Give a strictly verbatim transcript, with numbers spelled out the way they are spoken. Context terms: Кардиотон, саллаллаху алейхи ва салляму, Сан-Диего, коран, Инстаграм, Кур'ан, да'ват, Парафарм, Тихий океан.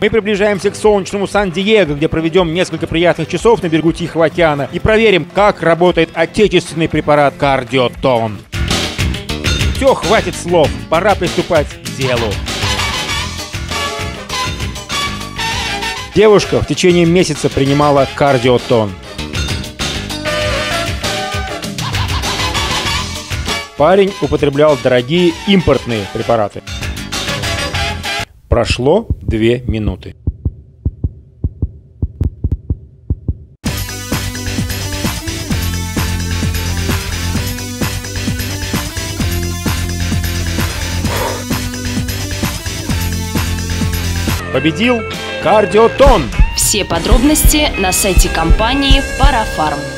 Мы приближаемся к солнечному Сан-Диего, где проведем несколько приятных часов на берегу Тихого океана и проверим, как работает отечественный препарат «Кардиотон». Все, хватит слов, пора приступать к делу. Девушка в течение месяца принимала «Кардиотон». Парень употреблял дорогие импортные препараты. Прошло две минуты. Победил «Кардиотон». Все подробности на сайте компании «Парафарм».